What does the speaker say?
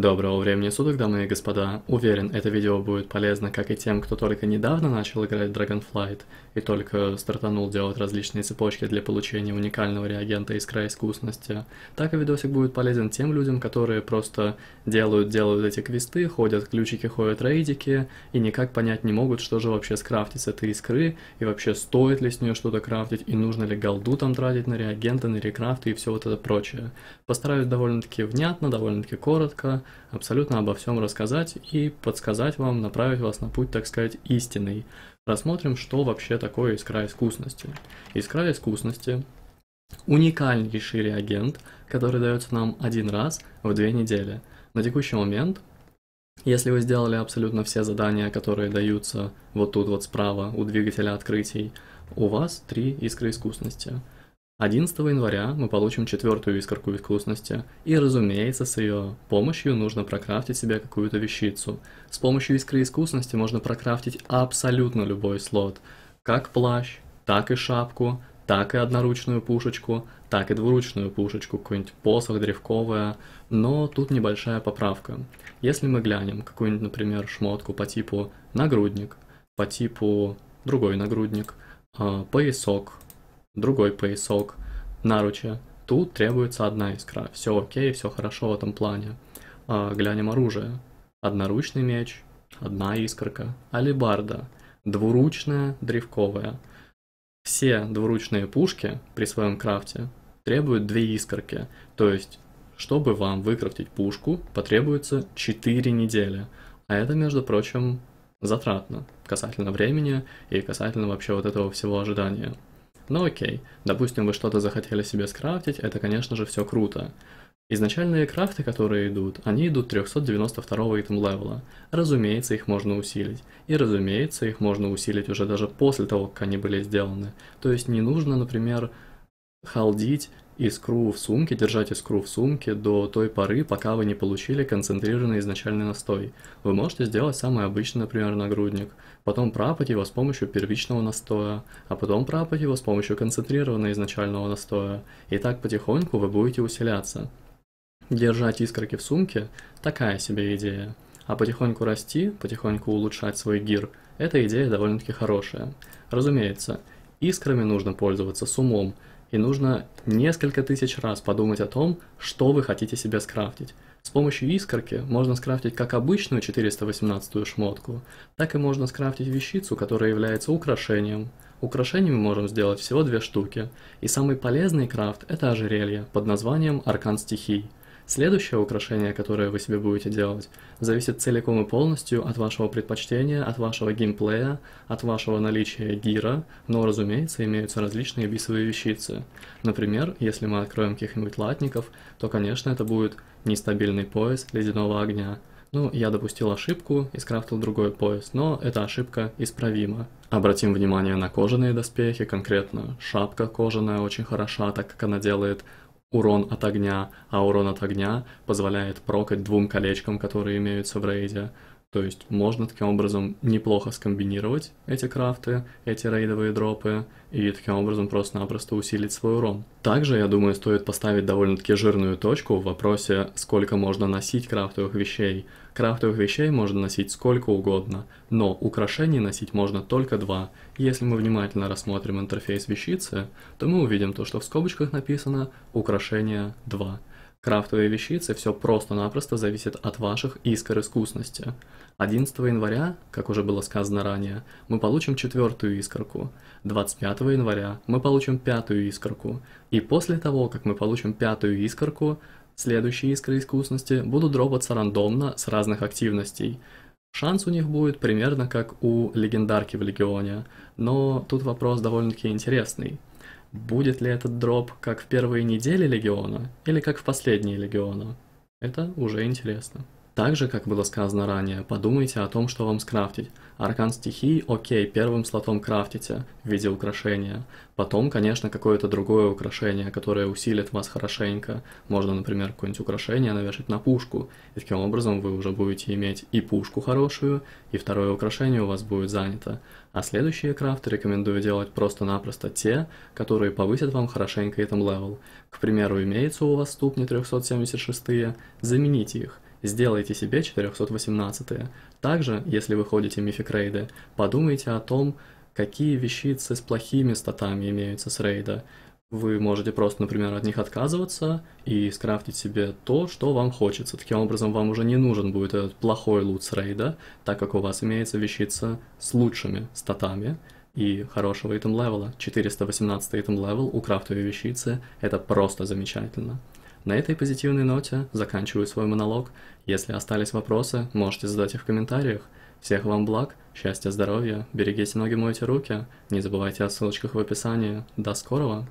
Доброго времени суток, дамы и господа. Уверен, это видео будет полезно как и тем, кто только недавно начал играть в Dragonflight и только стартанул делать различные цепочки для получения уникального реагента Искра искусности, так и видосик будет полезен тем людям, которые просто делают эти квесты, ходят ключики, ходят рейдики и никак понять не могут, что же вообще скрафтить с этой искры и вообще стоит ли с нее что-то крафтить и нужно ли голду там тратить на реагенты, на рекрафты и все вот это прочее. Постараюсь довольно-таки внятно, довольно-таки коротко абсолютно обо всем рассказать и подсказать вам, направить вас на путь, так сказать, истинный. Рассмотрим, что вообще такое искра искусности. Искра искусности – уникальнейший реагент, который дается нам один раз в 2 недели. На текущий момент, если вы сделали абсолютно все задания, которые даются вот тут вот справа у двигателя открытий, у вас 3 искры искусности. 11 января мы получим 4-ю искорку искусности, и, разумеется, с ее помощью нужно прокрафтить себе какую-то вещицу. С помощью искры искусности можно прокрафтить абсолютно любой слот, как плащ, так и шапку, так и одноручную пушечку, так и двуручную пушечку, какой-нибудь посох, древковая, но тут небольшая поправка. Если мы глянем какую-нибудь, например, шмотку по типу нагрудник, по типу другой нагрудник, поясок, другой поясок, наруча, тут требуется 1 искра. Все окей, все хорошо в этом плане. Глянем оружие. Одноручный меч, 1 искорка. Алебарда, двуручная, древковая. Все двуручные пушки при своем крафте требуют 2 искорки. То есть, чтобы вам выкрафтить пушку, потребуется 4 недели. А это, между прочим, затратно касательно времени и касательно вообще вот этого всего ожидания. Но окей, допустим, вы что-то захотели себе скрафтить, это, конечно же, все круто. Изначальные крафты, которые идут, они идут 392-го итем-левела. Разумеется, их можно усилить. И, разумеется, их можно усилить уже даже после того, как они были сделаны. То есть не нужно, например, халдить искру в сумке, держать искру в сумке до той поры, пока вы не получили концентрированный изначальный настой. Вы можете сделать самый обычный, например, нагрудник, потом пропать его с помощью первичного настоя, а потом пропать его с помощью концентрированного изначального настоя. И так потихоньку вы будете усиляться. Держать искорки в сумке – такая себе идея. А потихоньку расти, потихоньку улучшать свой гир – эта идея довольно-таки хорошая. Разумеется, искрами нужно пользоваться с умом, и нужно несколько тысяч раз подумать о том, что вы хотите себе скрафтить. С помощью искорки можно скрафтить как обычную 418-ю шмотку, так и можно скрафтить вещицу, которая является украшением. Украшений мы можем сделать всего 2 штуки, и самый полезный крафт – это ожерелье под названием «Аркан стихий». Следующее украшение, которое вы себе будете делать, зависит целиком и полностью от вашего предпочтения, от вашего геймплея, от вашего наличия гира, но, разумеется, имеются различные бисовые вещицы. Например, если мы откроем каких-нибудь латников, то, конечно, это будет нестабильный пояс ледяного огня. Ну, я допустил ошибку и скрафтил другой пояс, но эта ошибка исправима. Обратим внимание на кожаные доспехи, конкретно шапка кожаная очень хороша, так как она делает урон от огня, а урон от огня позволяет прокать 2 колечкам, которые имеются в рейде. То есть можно таким образом неплохо скомбинировать эти крафты, эти рейдовые дропы, и таким образом просто-напросто усилить свой урон. Также, я думаю, стоит поставить довольно-таки жирную точку в вопросе, сколько можно носить крафтовых вещей. Крафтовых вещей можно носить сколько угодно, но украшений носить можно только 2. Если мы внимательно рассмотрим интерфейс вещицы, то мы увидим то, что в скобочках написано «Украшение 2». Крафтовые вещицы, все просто-напросто зависит от ваших искр искусности. 11 января, как уже было сказано ранее, мы получим 4-ю искорку. 25 января мы получим 5-ю искорку. И после того, как мы получим 5-ю искорку, следующие искры искусности будут дропаться рандомно с разных активностей. Шанс у них будет примерно как у легендарки в Легионе, но тут вопрос довольно-таки интересный. Будет ли этот дроп как в первые недели Легиона или как в последние Легиона? Это уже интересно. Также, как было сказано ранее, подумайте о том, что вам скрафтить. Аркан стихий, окей, первым слотом крафтите в виде украшения. Потом, конечно, какое-то другое украшение, которое усилит вас хорошенько. Можно, например, какое-нибудь украшение навешать на пушку. И таким образом вы уже будете иметь и пушку хорошую, и второе украшение у вас будет занято. А следующие крафты рекомендую делать просто-напросто те, которые повысят вам хорошенько итем левел. К примеру, имеется у вас ступни 376-е, замените их. сделайте себе 418-е. Также, если вы ходите мифик рейды, подумайте о том, какие вещицы с плохими статами имеются с рейда. Вы можете просто, например, от них отказываться и скрафтить себе то, что вам хочется. Таким образом, вам уже не нужен будет этот плохой лут с рейда, так как у вас имеется вещица с лучшими статами и хорошего итем-левела. 418 итем-левел у крафтовой вещицы — это просто замечательно. На этой позитивной ноте заканчиваю свой монолог. Если остались вопросы, можете задать их в комментариях. Всех вам благ, счастья, здоровья, берегите ноги, мойте руки, не забывайте о ссылочках в описании. До скорого!